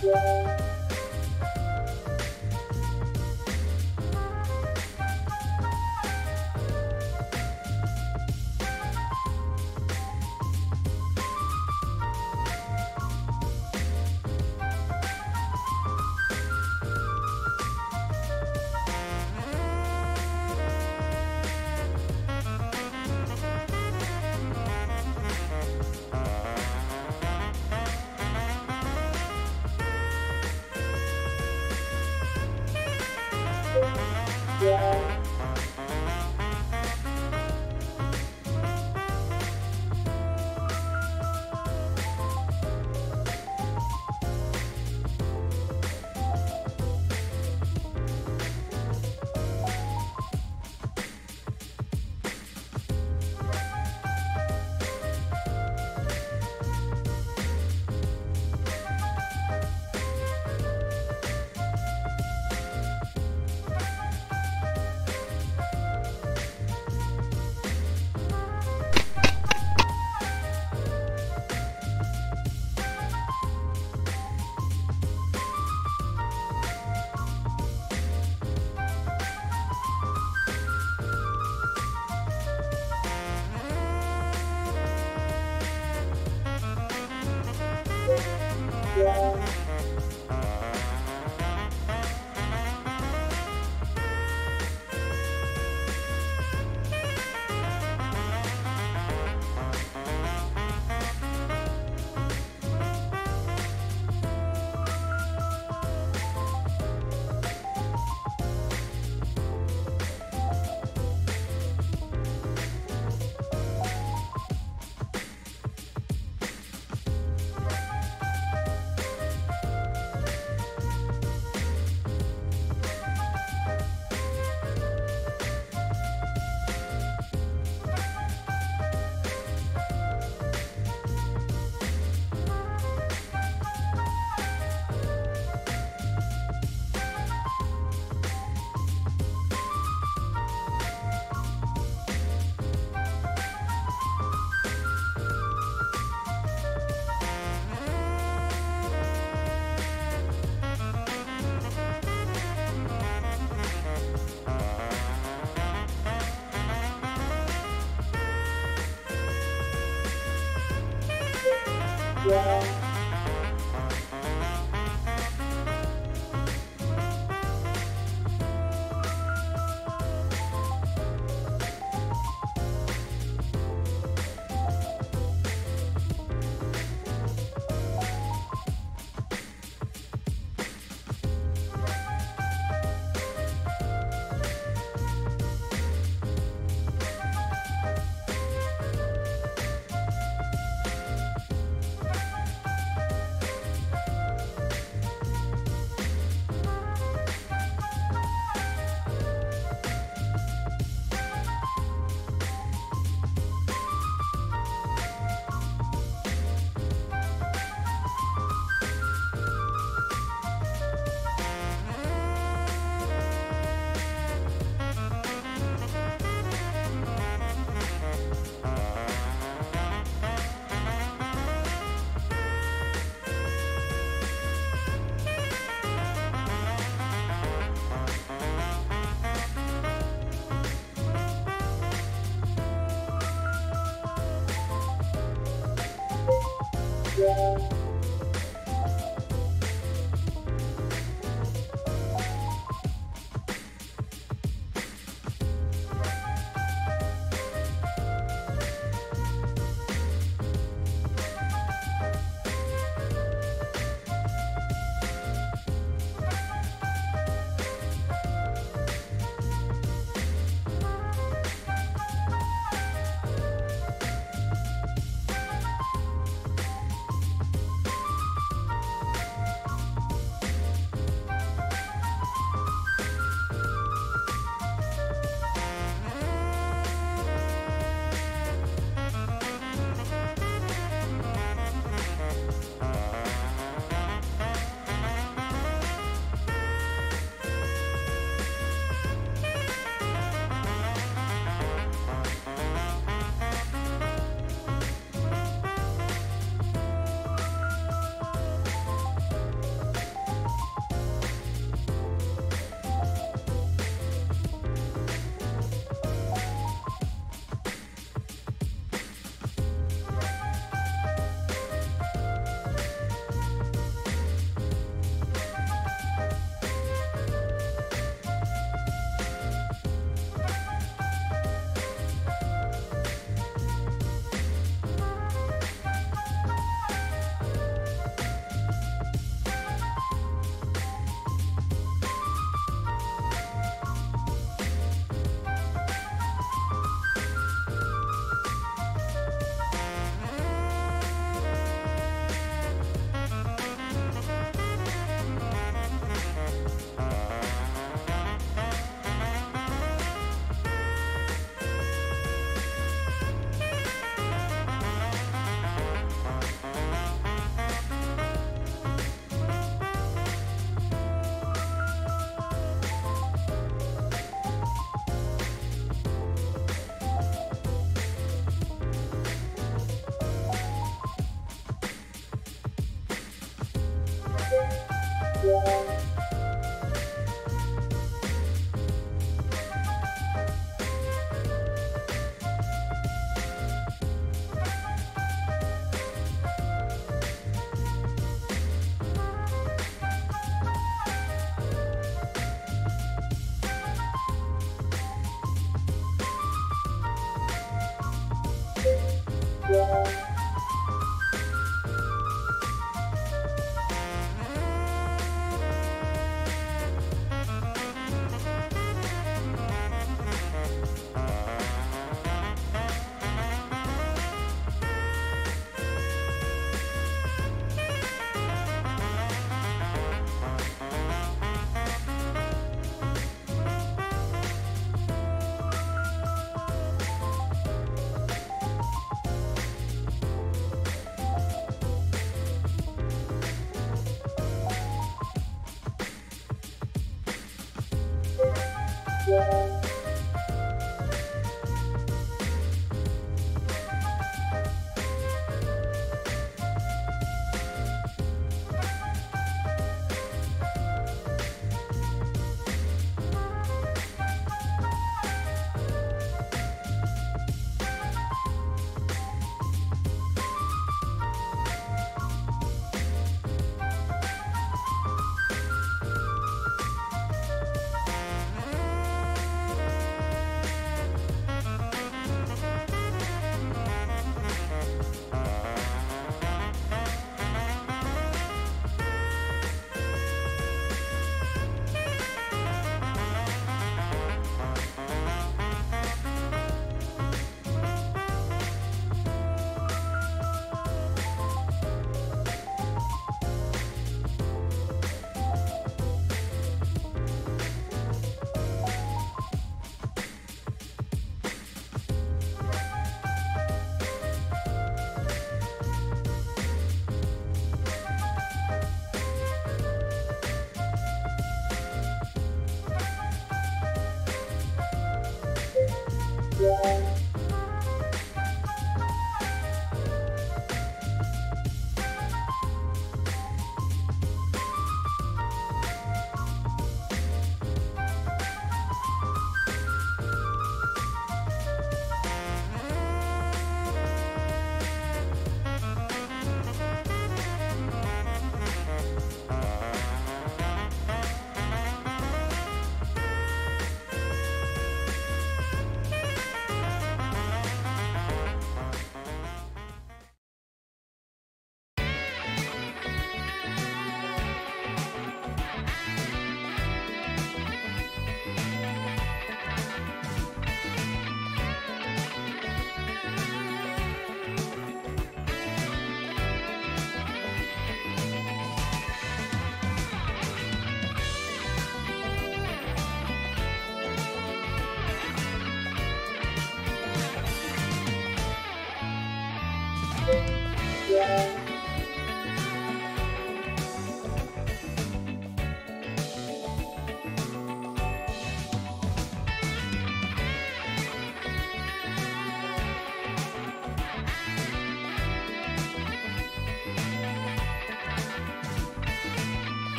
Yeah.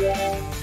Yeah. Yeah.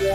Yeah.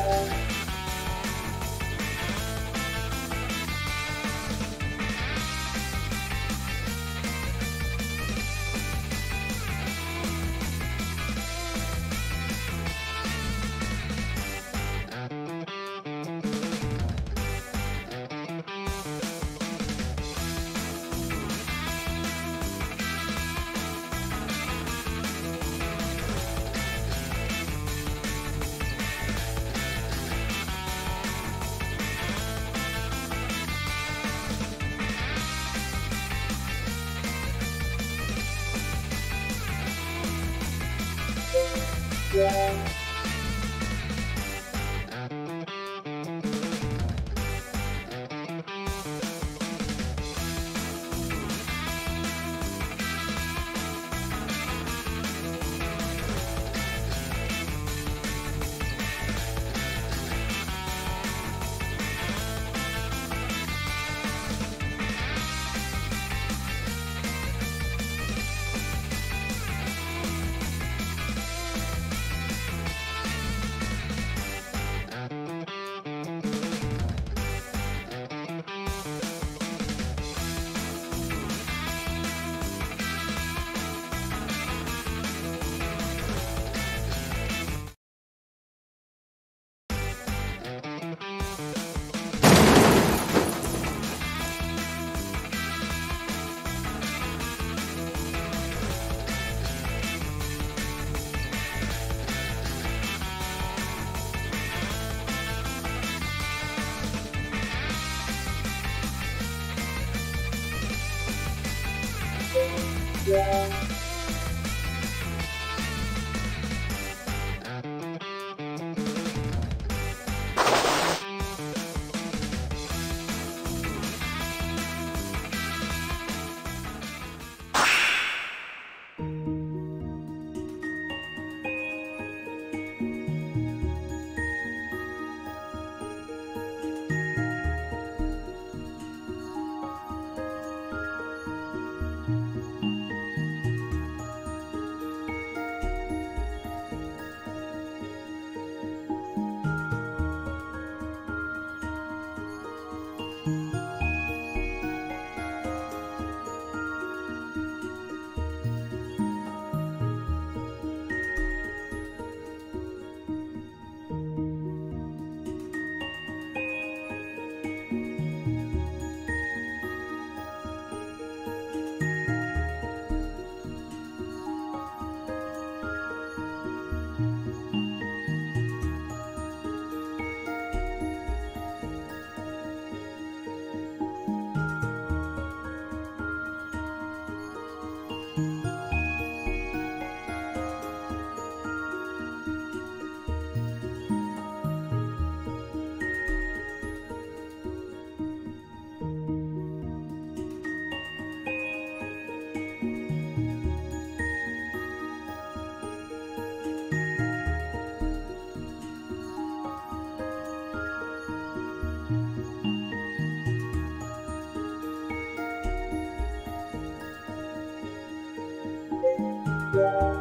Yeah.